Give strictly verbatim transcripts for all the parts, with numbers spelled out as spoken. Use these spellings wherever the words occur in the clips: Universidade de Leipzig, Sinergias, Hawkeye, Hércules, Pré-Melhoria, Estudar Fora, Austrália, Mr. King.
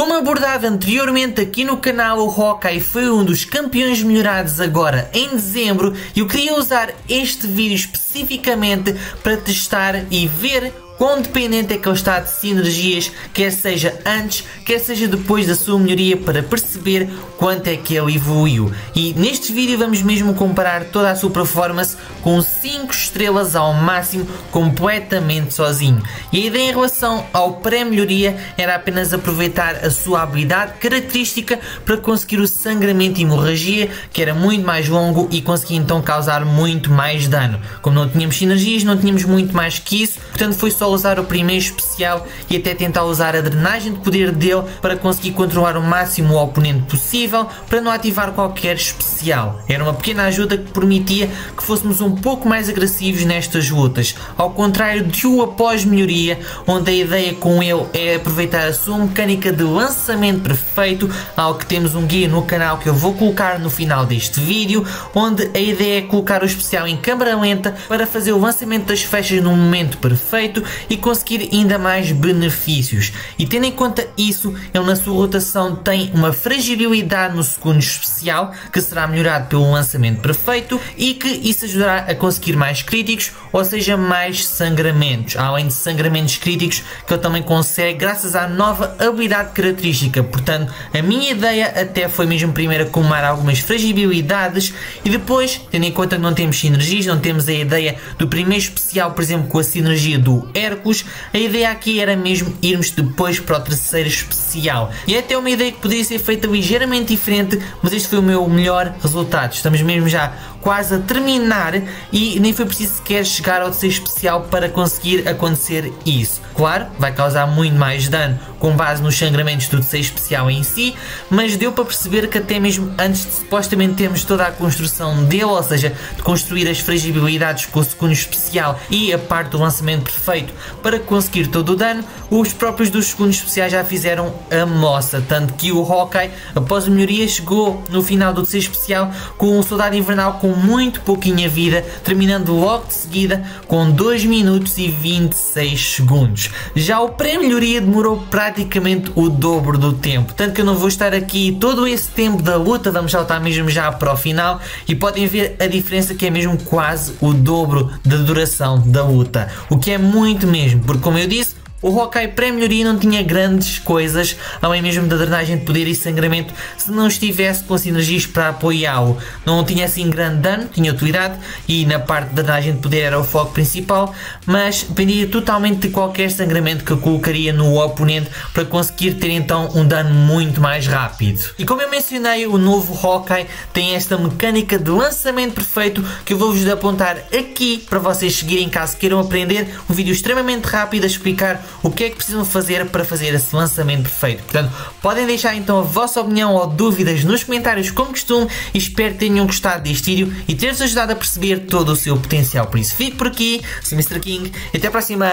Como abordado anteriormente aqui no canal, o Hawkeye foi um dos campeões melhorados agora em dezembro e eu queria usar este vídeo especificamente para testar e ver quão dependente é que ele está de sinergias, quer seja antes, quer seja depois da sua melhoria, para perceber quanto é que ele evoluiu. E neste vídeo vamos mesmo comparar toda a sua performance com cinco estrelas ao máximo, completamente sozinho. E a ideia em relação ao pré-melhoria era apenas aproveitar a sua habilidade característica para conseguir o sangramento e hemorragia, que era muito mais longo e conseguia então causar muito mais dano. Como não tínhamos sinergias, não tínhamos muito mais que isso, portanto foi só usar o primeiro especial e até tentar usar a drenagem de poder dele para conseguir controlar o máximo o oponente possível, para não ativar qualquer especial. Era uma pequena ajuda que permitia que fôssemos um pouco mais agressivos nestas lutas, ao contrário de o após melhoria, onde a ideia com ele é aproveitar a sua mecânica de lançamento perfeito, ao que temos um guia no canal que eu vou colocar no final deste vídeo, onde a ideia é colocar o especial em câmara lenta para fazer o lançamento das flechas num momento perfeito e conseguir ainda mais benefícios. E tendo em conta isso, ele na sua rotação tem uma fragilidade no segundo especial, que será melhorado pelo lançamento perfeito, e que isso ajudará a conseguir mais críticos, ou seja, mais sangramentos, além de sangramentos críticos que ele também consegue graças à nova habilidade característica. Portanto, a minha ideia até foi mesmo primeiro acumular algumas fragilidades e depois, tendo em conta que não temos sinergias, não temos a ideia do primeiro especial, por exemplo, com a sinergia do Hércules, a ideia aqui era mesmo irmos depois para o terceiro especial. E é até uma ideia que poderia ser feita ligeiramente diferente, mas este foi o meu melhor resultado. Estamos mesmo já quase a terminar e nem foi preciso sequer chegar ao terceiro especial para conseguir acontecer isso. Claro, vai causar muito mais dano com base nos sangramentos do terceiro especial em si, mas deu para perceber que até mesmo antes de supostamente termos toda a construção dele, ou seja, de construir as fragilidades com o segundo especial e a parte do lançamento perfeito para conseguir todo o dano, os próprios dos segundos especiais já fizeram a moça, tanto que o Hawkeye, após a melhoria, chegou no final do terceiro especial com um soldado invernal com muito pouquinha vida, terminando logo de seguida com dois minutos e vinte e seis segundos. Já o pré-melhoria demorou praticamente o dobro do tempo, tanto que eu não vou estar aqui todo esse tempo da luta, vamos saltar mesmo já para o final e podem ver a diferença, que é mesmo quase o dobro da duração da luta, o que é muito mesmo, porque como eu disse, o Hawkeye pré-melhoria não tinha grandes coisas, além mesmo da drenagem de poder e sangramento, se não estivesse com sinergias para apoiá-lo. Não tinha assim grande dano, tinha utilidade, e na parte da drenagem de poder era o foco principal, mas dependia totalmente de qualquer sangramento que eu colocaria no oponente para conseguir ter então um dano muito mais rápido. E como eu mencionei, o novo Hawkeye tem esta mecânica de lançamento perfeito que eu vou-vos apontar aqui para vocês seguirem caso queiram aprender. Um vídeo extremamente rápido a explicar o que é que precisam fazer para fazer esse lançamento perfeito. Portanto, podem deixar então a vossa opinião ou dúvidas nos comentários como costume, e espero que tenham gostado deste vídeo e ter-vos ajudado a perceber todo o seu potencial. Por isso, fico por aqui, sou mister King, e até a próxima.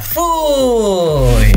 Fui!